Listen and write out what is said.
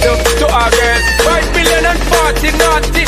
it to our girls. 5 million and 40 naughty.